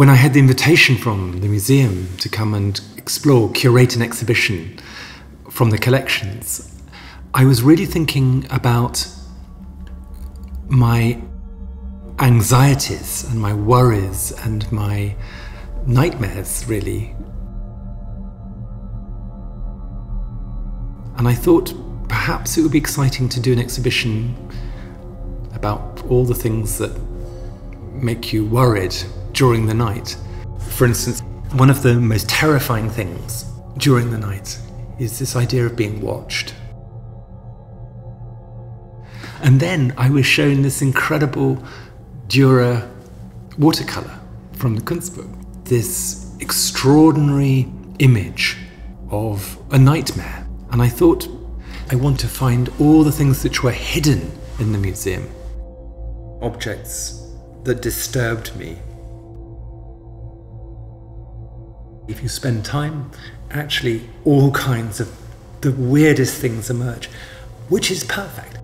when I had the invitation from the museum to come and explore, curate an exhibition from the collections, I was really thinking about my anxieties and my worries and my nightmares, really. And I thought perhaps it would be exciting to do an exhibition about all the things that make you worried during the night. For instance, one of the most terrifying things during the night is this idea of being watched. And then I was shown this incredible Dürer watercolor from the Kunstbuch. This extraordinary image of a nightmare. And I thought, I want to find all the things which were hidden in the museum. Objects that disturbed me. If you spend time, actually all kinds of the weirdest things emerge, which is perfect.